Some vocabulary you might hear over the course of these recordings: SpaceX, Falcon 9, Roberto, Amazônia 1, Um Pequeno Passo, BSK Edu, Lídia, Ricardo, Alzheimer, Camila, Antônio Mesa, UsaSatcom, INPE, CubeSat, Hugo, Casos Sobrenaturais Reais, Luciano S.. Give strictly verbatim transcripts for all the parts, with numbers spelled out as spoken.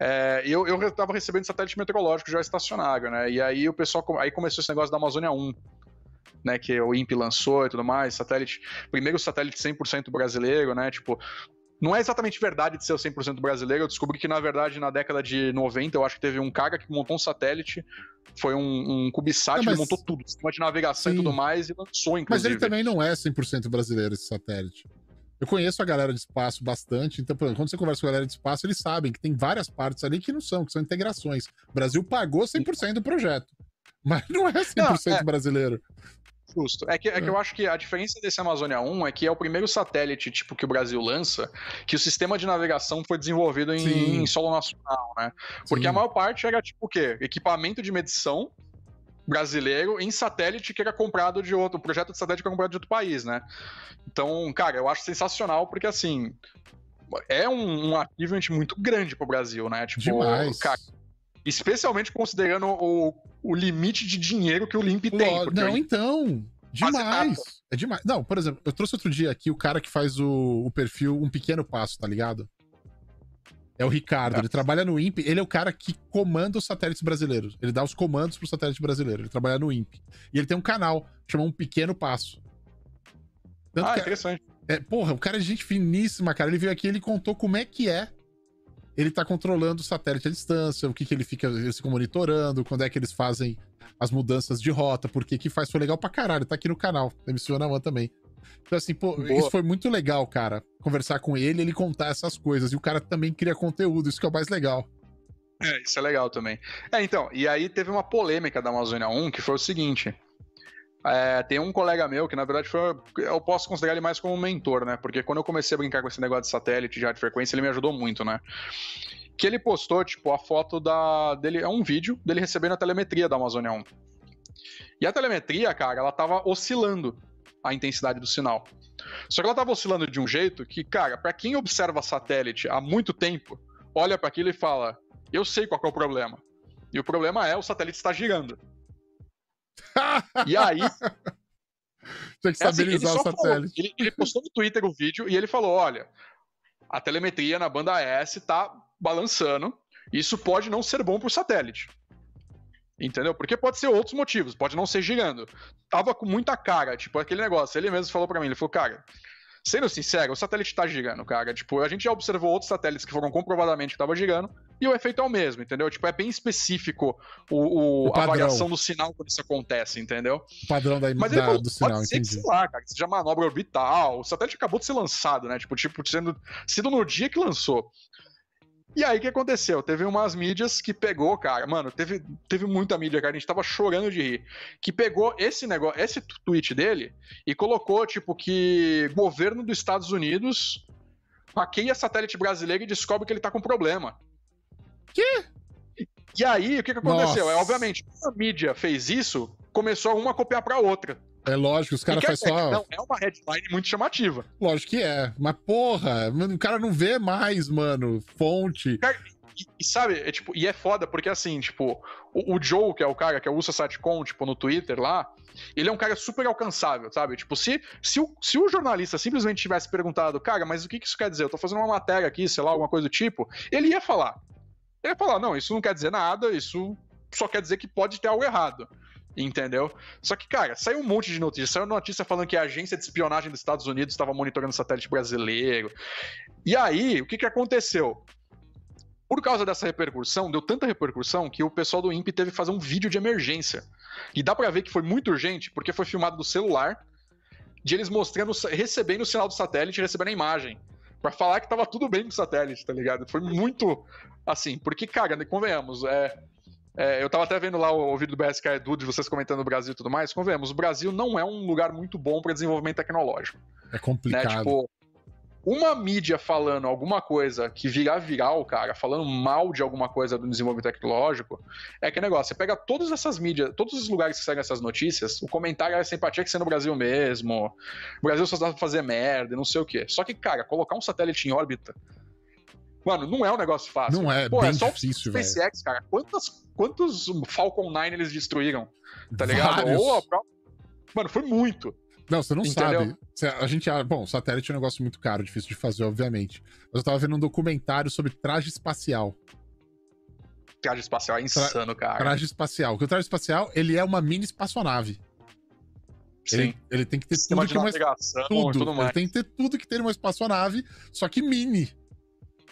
É, eu estava recebendo satélite meteorológico já estacionário, né? E aí o pessoal aí começou esse negócio da Amazônia um, né? Que o INPE lançou e tudo mais, satélite, primeiro satélite cem por cento brasileiro, né? Tipo, não é exatamente verdade de ser o cem por cento brasileiro. Eu descobri que, na verdade, na década de noventa, eu acho que teve um cara que montou um satélite, foi um, um CubeSat, não, mas... ele montou tudo, sistema de navegação, sim, e tudo mais, e lançou, inclusive. Mas ele também não é cem por cento brasileiro, esse satélite. Eu conheço a galera de espaço bastante, então, por exemplo, quando você conversa com a galera de espaço, eles sabem que tem várias partes ali que não são, que são integrações. O Brasil pagou cem por cento do projeto, mas não é cem por cento não, é... brasileiro. Justo. É que, é que eu acho que a diferença desse Amazônia um é que é o primeiro satélite tipo que o Brasil lança, que o sistema de navegação foi desenvolvido em, em solo nacional, né? Porque sim, a maior parte era tipo o quê? Equipamento de medição brasileiro em satélite que era comprado de outro, projeto de satélite que era comprado de outro país, né? Então, cara, eu acho sensacional porque, assim, é um, um achievement muito grande pro Brasil, né? Tipo, demais. Cara, especialmente considerando o, o limite de dinheiro que o INPE tem. Não, então, demais. É demais. Não, por exemplo, eu trouxe outro dia aqui o cara que faz o, o perfil Um Pequeno Passo, tá ligado? É o Ricardo, é. Ele trabalha no INPE, ele é o cara que comanda os satélites brasileiros. Ele dá os comandos pro satélite brasileiro, ele trabalha no INPE. E ele tem um canal, chama Um Pequeno Passo. Tanto ah, que... interessante. É, porra, o cara é gente finíssima, cara. Ele veio aqui e ele contou como é que é. Ele tá controlando o satélite à distância, o que que ele fica, ele fica monitorando, quando é que eles fazem as mudanças de rota, porque que faz, foi legal pra caralho, tá aqui no canal, da Emissora One também. Então assim, pô, boa, isso foi muito legal, cara, conversar com ele, ele contar essas coisas, e o cara também cria conteúdo, isso que é o mais legal. É, isso é legal também. É, então, e aí teve uma polêmica da Amazônia um, que foi o seguinte... É, tem um colega meu que, na verdade, foi, eu posso considerar ele mais como um mentor, né? Porque quando eu comecei a brincar com esse negócio de satélite, de rádio frequência, ele me ajudou muito, né? Que ele postou, tipo, a foto da, dele, é um vídeo dele recebendo a telemetria da Amazônia um. E a telemetria, cara, ela tava oscilando a intensidade do sinal. Só que ela tava oscilando de um jeito que, cara, pra quem observa satélite há muito tempo, olha pra aquilo e fala, eu sei qual que é o problema. E o problema é o satélite está girando. E aí tem que estabilizar o satélite. Ele, ele postou no Twitter o vídeo e ele falou, olha, a telemetria na banda S tá balançando, isso pode não ser bom pro satélite, entendeu? Porque pode ser outros motivos, pode não ser girando. Tava com muita cara, tipo aquele negócio, ele mesmo falou pra mim, ele falou, cara, sendo sincero, o satélite tá girando, cara. Tipo, a gente já observou outros satélites que foram comprovadamente que tava girando e o efeito é o mesmo, entendeu? Tipo, é bem específico o, o, o a variação do sinal quando isso acontece, entendeu? O padrão da, Mas da, ele falou, do sinal, entendi. Mas sei lá, cara, que seja manobra orbital, o satélite acabou de ser lançado, né? Tipo, tipo sendo, sendo no dia que lançou. E aí, o que aconteceu? Teve umas mídias que pegou, cara, mano, teve, teve muita mídia, cara, a gente tava chorando de rir, que pegou esse negócio, esse tweet dele e colocou, tipo, que governo dos Estados Unidos hackeia satélite brasileiro e descobre que ele tá com problema. Que? E aí, o que que aconteceu? Nossa. É, obviamente, quando a mídia fez isso, começou uma a copiar pra outra. É lógico, os caras fazem só... Não, é uma headline muito chamativa. Lógico que é, mas porra, o cara não vê mais, mano, fonte. Cara, e, e sabe, é, tipo, e é foda, porque assim, tipo, o, o Joe, que é o cara, que é o UsaSatcom, tipo, no Twitter lá, ele é um cara super alcançável, sabe? Tipo, se, se, o, se o jornalista simplesmente tivesse perguntado, cara, mas o que que isso quer dizer? Eu tô fazendo uma matéria aqui, sei lá, alguma coisa do tipo, ele ia falar. Ele ia falar, não, isso não quer dizer nada, isso só quer dizer que pode ter algo errado. Entendeu? Só que, cara, saiu um monte de notícias. Saiu notícia falando que a agência de espionagem dos Estados Unidos estava monitorando o satélite brasileiro. E aí, o que que aconteceu? Por causa dessa repercussão, deu tanta repercussão que o pessoal do INPE teve que fazer um vídeo de emergência. E dá pra ver que foi muito urgente, porque foi filmado do celular, de eles mostrando, recebendo o sinal do satélite, recebendo a imagem, pra falar que tava tudo bem com o satélite, tá ligado? Foi muito, assim, porque, cara, convenhamos, é... É, eu tava até vendo lá o, o vídeo do B S K Edu, de vocês comentando o Brasil e tudo mais. Convenhamos, o Brasil não é um lugar muito bom para desenvolvimento tecnológico. É complicado. Né? Tipo, uma mídia falando alguma coisa que virar viral, cara, falando mal de alguma coisa do desenvolvimento tecnológico, é que negócio, você pega todas essas mídias, todos os lugares que seguem essas notícias, o comentário é sem empatia que ser no Brasil mesmo, o Brasil só dá pra fazer merda, não sei o quê. Só que, cara, colocar um satélite em órbita... Mano, não é um negócio fácil. Não é, Pô, bem é só difícil, o SpaceX, cara. Quantos, quantos Falcon nove eles destruíram? Tá ligado? Ou a própria... Mano, foi muito. Não, você não Entendeu? sabe. A gente... Bom, satélite é um negócio muito caro, difícil de fazer, obviamente. Mas eu tava vendo um documentário sobre traje espacial. traje espacial é insano, Tra cara. Traje espacial. Porque o traje espacial, ele é uma mini espaçonave. Sim. Ele, ele tem que ter tudo que uma... Tudo. Tudo mais. Ele tem que ter tudo que tem uma espaçonave, só que mini.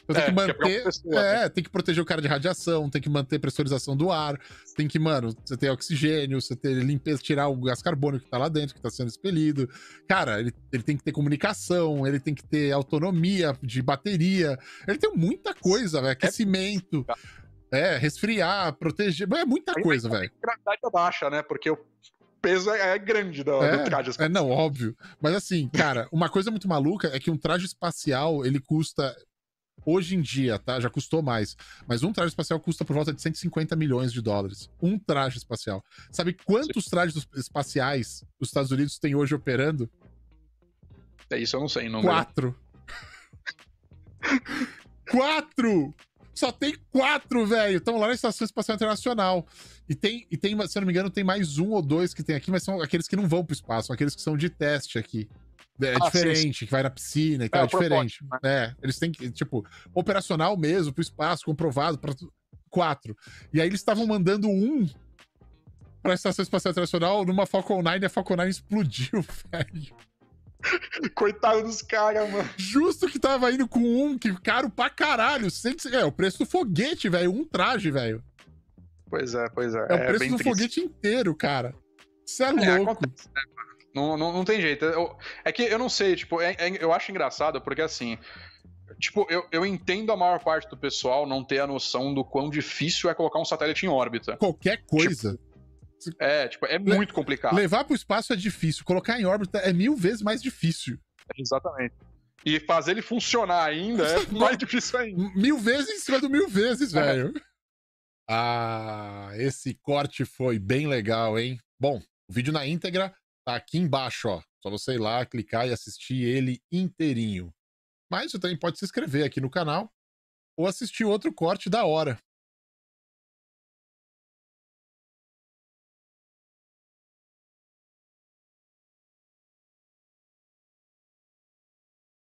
Então, é, tem que manter... Pessoa, é, né? Tem que proteger o cara de radiação, tem que manter pressurização do ar, tem que, mano, você ter oxigênio, você ter limpeza, tirar o gás carbônico que tá lá dentro, que tá sendo expelido. Cara, ele, ele tem que ter comunicação, ele tem que ter autonomia de bateria, ele tem muita coisa, velho, aquecimento... É. É, resfriar, proteger, é muita aí coisa, velho. A gravidade é baixa, né? Porque o peso é, é grande do, é, do traje espacial. É, não, óbvio. Mas assim, cara, uma coisa muito maluca é que um traje espacial, ele custa, hoje em dia, tá? Já custou mais. Mas um traje espacial custa por volta de cento e cinquenta milhões de dólares. Um traje espacial. Sabe quantos trajes espaciais os Estados Unidos têm hoje operando? É isso, eu não sei. Não Quatro. Quatro! Só tem quatro, velho. Estão lá na Estação Espacial Internacional. E tem, e tem, se eu não me engano, tem mais um ou dois que tem aqui, mas são aqueles que não vão pro espaço, são aqueles que são de teste aqui. É ah, diferente, sim. Que vai na piscina e é, tal, é diferente. Né? É, eles têm que, tipo, operacional mesmo, pro espaço, comprovado, pra quatro. E aí eles estavam mandando um pra Estação Espacial Internacional numa Falcon nove, e a Falcon nove explodiu, velho. Coitado dos caras, mano. Justo que tava indo com um, que caro pra caralho. É o preço do foguete, velho. Um traje, velho. Pois é, pois é. É o preço é do triste. Foguete inteiro, cara. Isso é, é louco. Acontece, né? não, não, não tem jeito. Eu, é que eu não sei, tipo, é, é, eu acho engraçado porque assim. Tipo, eu, eu entendo a maior parte do pessoal não ter a noção do quão difícil é colocar um satélite em órbita. Qualquer coisa. Tipo, É, tipo, é muito complicado. Levar pro espaço é difícil, colocar em órbita é mil vezes mais difícil. Exatamente. E fazer ele funcionar ainda é mais difícil ainda. Mil vezes em cima do mil vezes, é. Velho. Ah, esse corte foi bem legal, hein? Bom, o vídeo na íntegra tá aqui embaixo, ó. Só você ir lá, clicar e assistir ele inteirinho. Mas você também pode se inscrever aqui no canal ou assistir outro corte da hora.